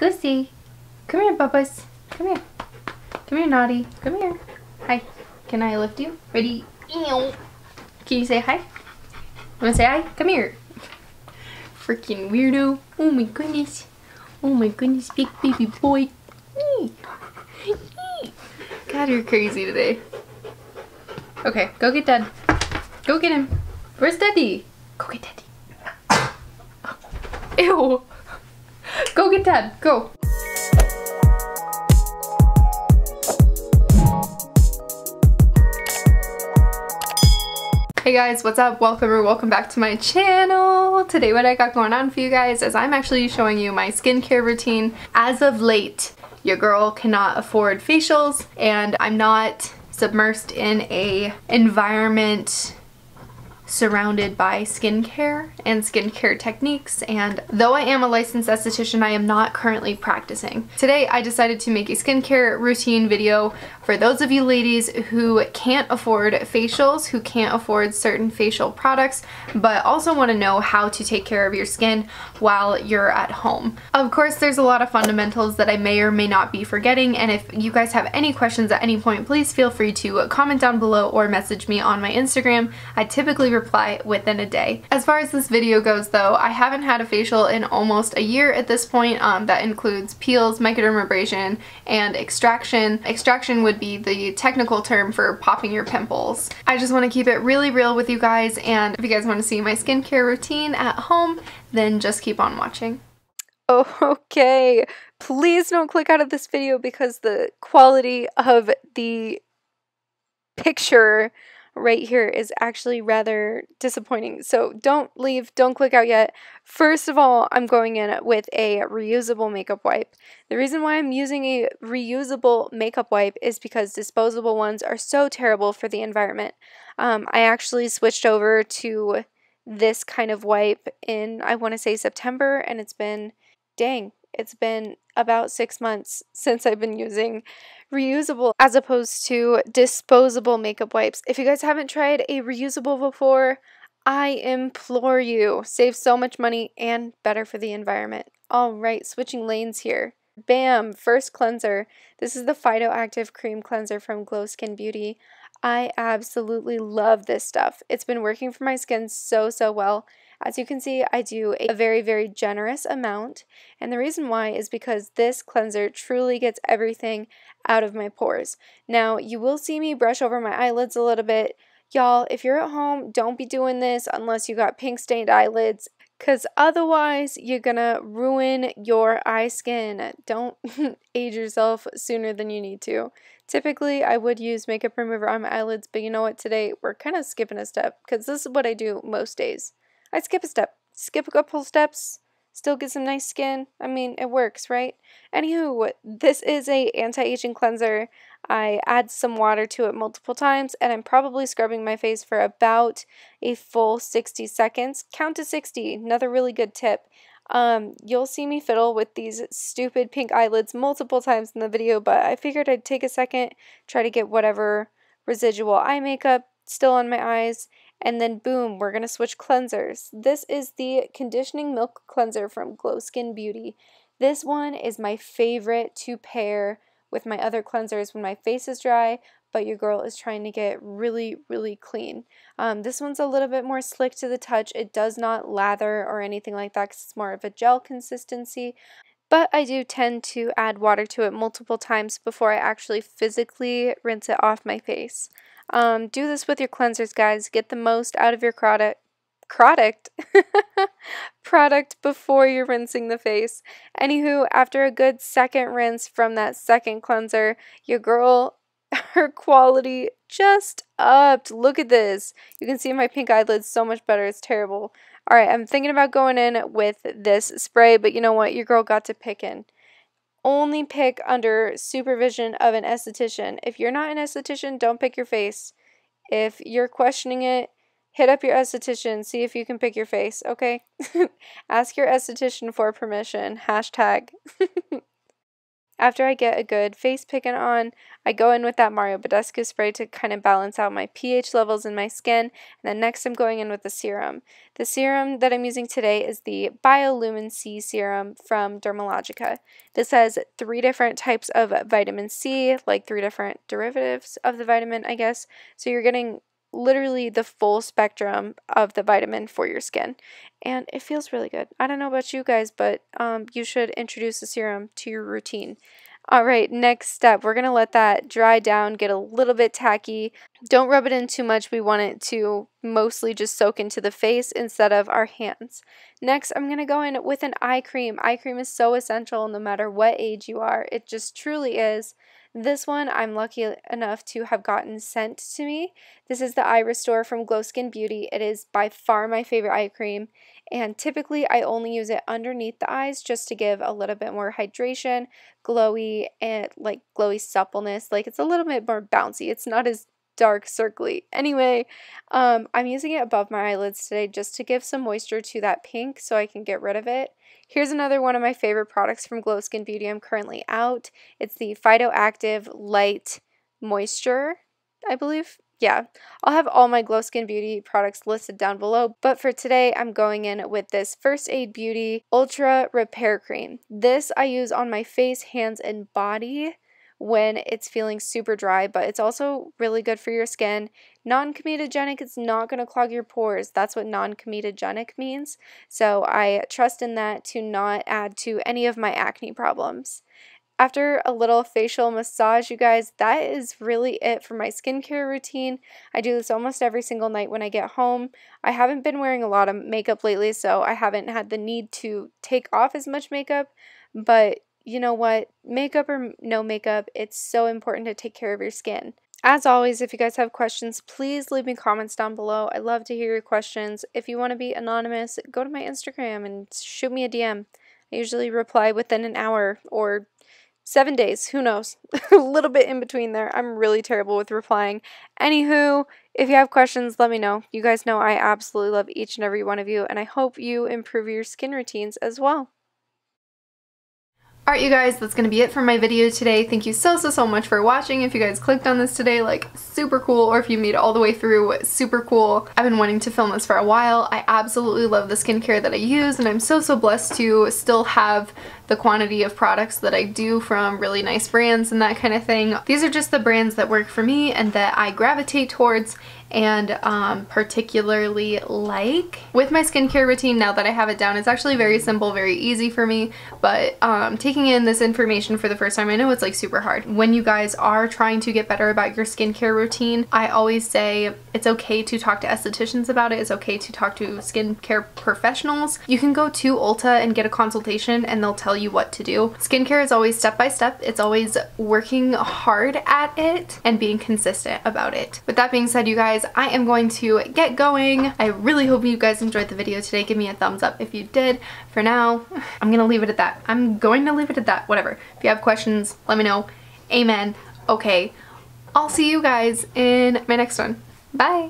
Goosey, come here, Bubba's. Come here. Come here, Naughty. Come here. Hi. Can I lift you? Ready? Can you say hi? You wanna say hi? Come here. Freaking weirdo. Oh my goodness. Oh my goodness, big baby boy. God, you're crazy today. Okay, go get Dad. Go get him. Where's Daddy? Go get Daddy. Ew. Go get Dad. Go. Hey guys, what's up? Welcome or welcome back to my channel. Today what I got going on for you guys is I'm actually showing you my skincare routine. As of late, your girl cannot afford facials and I'm not submersed in an environment surrounded by skincare and skincare techniques, and though I am a licensed esthetician, I am not currently practicing. Today I decided to make a skincare routine video for those of you ladies who can't afford facials, who can't afford certain facial products, but also want to know how to take care of your skin while you're at home. Of course, there's a lot of fundamentals that I may or may not be forgetting, and if you guys have any questions at any point, please feel free to comment down below or message me on my Instagram. I typically reply within a day. As far as this video goes though, I haven't had a facial in almost a year at this point. That includes peels, microdermabrasion, and extraction. Extraction would be the technical term for popping your pimples. I just want to keep it really real with you guys, and if you guys want to see my skincare routine at home, then just keep on watching. Okay, please don't click out of this video because the quality of the picture right here is actually rather disappointing. So don't leave, don't click out yet. First of all, I'm going in with a reusable makeup wipe. The reason why I'm using a reusable makeup wipe is because disposable ones are so terrible for the environment. I actually switched over to this kind of wipe in, I want to say September, and it's been, dang, it's been about 6 months since I've been using reusable as opposed to disposable makeup wipes. If you guys haven't tried a reusable before, I implore you. Save so much money and better for the environment. Alright, switching lanes here. Bam! First cleanser. This is the Phytoactive Cream Cleanser from Glo Skin Beauty. I absolutely love this stuff. It's been working for my skin so well. As you can see, I do a very generous amount, and the reason why is because this cleanser truly gets everything out of my pores. Now, you will see me brush over my eyelids a little bit. Y'all, if you're at home, don't be doing this unless you got pink stained eyelids, because otherwise you're gonna ruin your eye skin. Don't age yourself sooner than you need to. Typically, I would use makeup remover on my eyelids, but you know what, today we're kind of skipping a step, because this is what I do most days. I skip a step, skip a couple steps, still get some nice skin. I mean, it works, right? Anywho, this is a anti-aging cleanser. I add some water to it multiple times, and I'm probably scrubbing my face for about a full 60 seconds. Count to 60, another really good tip. You'll see me fiddle with these stupid pink eyelids multiple times in the video, but I figured I'd take a second, try to get whatever residual eye makeup still on my eyes, and then boom, we're going to switch cleansers. This is the Conditioning Milk Cleanser from Glo Skin Beauty. This one is my favorite to pair with my other cleansers when my face is dry, but your girl is trying to get really clean. This one's a little bit more slick to the touch. It does not lather or anything like that because it's more of a gel consistency. But I do tend to add water to it multiple times before I actually physically rinse it off my face. Do this with your cleansers, guys. Get the most out of your product before you're rinsing the face. Anywho, after a good second rinse from that second cleanser, your girl, her quality just upped. Look at this. You can see my pink eyelids so much better. It's terrible. Alright, I'm thinking about going in with this spray, but you know what? Your girl got to picking. Only pick under supervision of an esthetician. If you're not an esthetician, don't pick your face. If you're questioning it, hit up your esthetician, see if you can pick your face, okay? Ask your esthetician for permission. #. After I get a good face pigment on, I go in with that Mario Badescu spray to kind of balance out my pH levels in my skin, and then next I'm going in with the serum. The serum that I'm using today is the Biolumin C Serum from Dermalogica. This has 3 different types of vitamin C, like 3 different derivatives of the vitamin, I guess, so you're getting literally the full spectrum of the vitamin for your skin, and it feels really good. I don't know about you guys, but you should introduce a serum to your routine. Alright, next step, we're gonna let that dry down, get a little bit tacky. Don't rub it in too much, we want it to mostly just soak into the face instead of our hands. Next, I'm gonna go in with an eye cream. Eye cream is so essential no matter what age you are, it just truly is. This one I'm lucky enough to have gotten sent to me. This is the Eye Restore from Glo Skin Beauty. It is by far my favorite eye cream, and typically I only use it underneath the eyes just to give a little bit more hydration, glowy, and like glowy suppleness. Like it's a little bit more bouncy. It's not as dark, circly. Anyway, I'm using it above my eyelids today just to give some moisture to that pink so I can get rid of it. Here's another one of my favorite products from Glo Skin Beauty I'm currently out. It's the Phytoactive Light Moisture, I believe. Yeah, I'll have all my Glo Skin Beauty products listed down below, but for today I'm going in with this First Aid Beauty Ultra Repair Cream. This I use on my face, hands, and body when it's feeling super dry, but it's also really good for your skin. Non-comedogenic, it's not going to clog your pores. That's what non-comedogenic means. So I trust in that to not add to any of my acne problems. After a little facial massage, you guys, that is really it for my skincare routine. I do this almost every single night when I get home. I haven't been wearing a lot of makeup lately, so I haven't had the need to take off as much makeup, but you know what, makeup or no makeup, it's so important to take care of your skin. As always, if you guys have questions, please leave me comments down below. I love to hear your questions. If you want to be anonymous, go to my Instagram and shoot me a DM. I usually reply within an hour or 7 days, who knows, a little bit in between there. I'm really terrible with replying. Anywho, if you have questions, let me know. You guys know I absolutely love each and every one of you, and I hope you improve your skin routines as well. Alright you guys, that's going to be it for my video today. Thank you so much for watching. If you guys clicked on this today, like, super cool, or if you made it all the way through, super cool. I've been wanting to film this for a while. I absolutely love the skincare that I use, and I'm so blessed to still have the quantity of products that I do from really nice brands and that kind of thing. These are just the brands that work for me and that I gravitate towards and particularly like. With my skincare routine, now that I have it down, it's actually very simple, very easy for me, but taking in this information for the first time, I know it's like super hard. When you guys are trying to get better about your skincare routine, I always say it's okay to talk to estheticians about it, it's okay to talk to skincare professionals. You can go to Ulta and get a consultation and they'll tell you what to do. Skincare is always step by step, it's always working hard at it and being consistent about it. With that being said, you guys, I am going to get going. I really hope you guys enjoyed the video today. Give me a thumbs up if you did. For now, I'm gonna leave it at that. I'm going to leave it at that. Whatever. If you have questions, let me know. Amen. Okay. I'll see you guys in my next one. Bye.